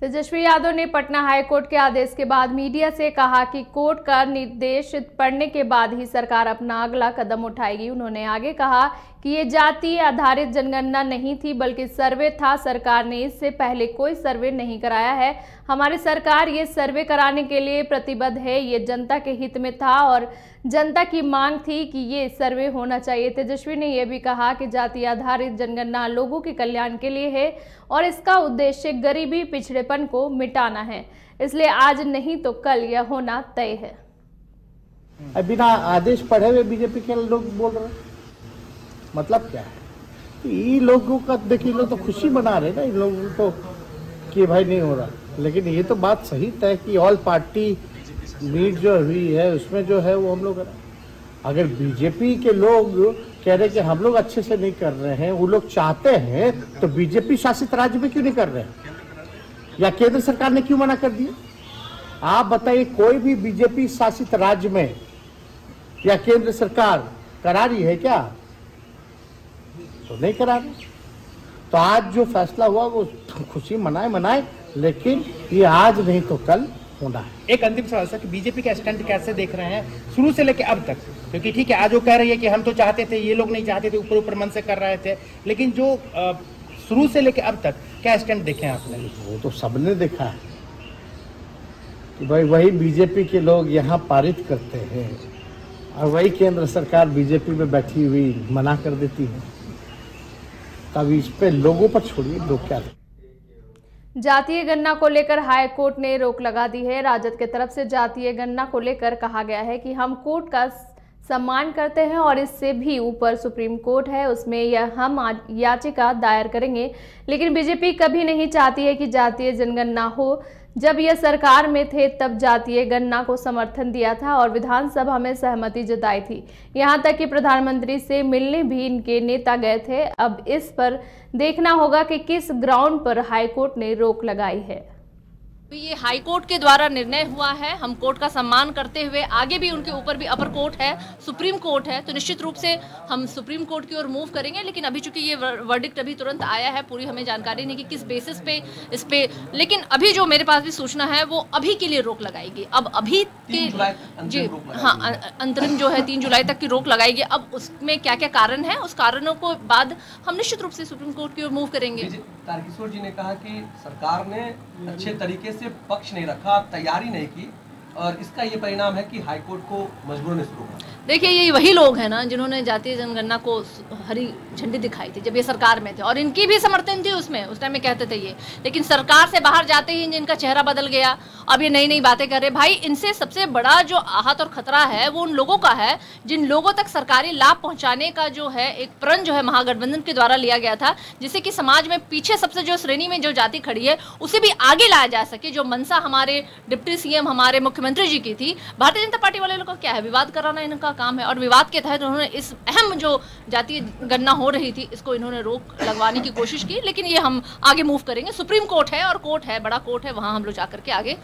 तेजस्वी यादव ने पटना हाईकोर्ट के आदेश के बाद मीडिया से कहा कि कोर्ट का निर्देश पढ़ने के बाद ही सरकार अपना अगला कदम उठाएगी। उन्होंने आगे कहा कि ये जाति आधारित जनगणना नहीं थी बल्कि सर्वे था। सरकार ने इससे पहले कोई सर्वे नहीं कराया है। हमारी सरकार ये सर्वे कराने के लिए प्रतिबद्ध है। ये जनता के हित में था और जनता की मांग थी कि ये सर्वे होना चाहिए। तेजस्वी ने यह भी कहा कि जाति आधारित जनगणना लोगों के कल्याण के लिए है और इसका उद्देश्य गरीबी पिछड़ेपन को मिटाना है, इसलिए आज नहीं तो कल यह होना तय है। बिना आदेश पढ़े हुए बीजेपी के लोग बोल रहे हैं, मतलब क्या है? ये लोगों का देखिए, लोग तो खुशी मना रहे ना इन लोगों को कि भाई नहीं हो रहा, लेकिन ये तो बात सही तय कि ऑल पार्टी मीट जो हुई है उसमें जो है वो हम लोग, अगर बीजेपी के लोग कह रहे कि हम लोग अच्छे से नहीं कर रहे हैं, वो लोग चाहते हैं तो बीजेपी शासित राज्य में क्यों नहीं कर रहे हैं, या केंद्र सरकार ने क्यों मना कर दिया? आप बताइए, कोई भी बीजेपी शासित राज्य में या केंद्र सरकार करा रही है क्या? तो नहीं करा रहे। तो आज जो फैसला हुआ वो खुशी मनाए, लेकिन ये आज नहीं तो कल होना है। एक अंतिम सवाल सर, कि बीजेपी का स्टैंड कैसे देख रहे हैं शुरू से लेकर अब तक? क्योंकि ठीक है, आज वो कह रही है कि हम तो चाहते थे, ये लोग नहीं चाहते थे, ऊपर ऊपर मन से कर रहे थे, लेकिन जो शुरू से लेकर अब तक क्या स्टैंड देखे आपने? वो तो सबने देखा है कि भाई वही बीजेपी के लोग यहाँ पारित करते हैं और वही केंद्र सरकार बीजेपी में बैठी हुई मना कर देती है। तब इस पे लोगों पर छोड़िए, लोग क्या है? जातीय गणना को लेकर हाई कोर्ट ने रोक लगा दी है। राजद के तरफ से जातीय गणना को लेकर कहा गया है कि हम कोर्ट का सम्मान करते हैं और इससे भी ऊपर सुप्रीम कोर्ट है, उसमें यह हम याचिका दायर करेंगे। लेकिन बीजेपी कभी नहीं चाहती है कि जातीय जनगणना हो। जब यह सरकार में थे तब जातीय गणना को समर्थन दिया था और विधानसभा में सहमति जताई थी, यहां तक कि प्रधानमंत्री से मिलने भी इनके नेता गए थे। अब इस पर देखना होगा कि किस ग्राउंड पर हाईकोर्ट ने रोक लगाई है। ये हाईकोर्ट के द्वारा निर्णय हुआ है, हम कोर्ट का सम्मान करते हुए आगे भी उनके ऊपर भी अपर कोर्ट है, सुप्रीम कोर्ट है, तो निश्चित रूप से हम सुप्रीम कोर्ट की ओर मूव करेंगे। लेकिन अभी चूंकि ये वर्डिक्ट अभी तुरंत आया है, पूरी हमें जानकारी नहीं कि किस बेसिस पे इस पे, लेकिन अभी जो मेरे पास भी सूचना है वो अभी के लिए रोक लगाएगी। अब अभी के जी हाँ, अंतरिम जो है 3 जुलाई तक की रोक लगाएगी। अब उसमें क्या क्या कारण है, उस कारणों को बाद हम निश्चित रूप से सुप्रीम कोर्ट की ओर मूव करेंगे। तारकिशोर जी ने कहा कि सरकार ने अच्छे तरीके से पक्ष नहीं रखा, तैयारी नहीं की और इसका ये परिणाम है कि हाईकोर्ट को मजबूरन शुरू हुआ। देखिए, ये वही लोग हैं ना जिन्होंने जातीय जनगणना को हरी झंडी दिखाई थी जब ये सरकार में थे, और इनकी भी समर्थन थी उसमें, उस टाइम में कहते थे ये, लेकिन सरकार से बाहर जाते ही इनका चेहरा बदल गया। अब ये नई नई बातें कर रहे। भाई, इनसे सबसे बड़ा जो आहत और खतरा है वो उन लोगों का है जिन लोगों तक सरकारी लाभ पहुंचाने का जो है एक प्रण जो है महागठबंधन के द्वारा लिया गया था, जिससे कि समाज में पीछे सबसे जो श्रेणी में जो जाति खड़ी है उसे भी आगे लाया जा सके, जो मनसा हमारे डिप्टी सीएम, हमारे मुख्यमंत्री जी की थी। भारतीय जनता पार्टी वाले लोगों का क्या है, विवाद कराना इनका काम है, और विवाद के तहत उन्होंने इस अहम जो जातीय गणना हो रही थी इसको इन्होंने रोक लगवाने की कोशिश की। लेकिन ये हम आगे मूव करेंगे, सुप्रीम कोर्ट है और कोर्ट है, बड़ा कोर्ट है, वहाँ हम लोग जाकर के आगे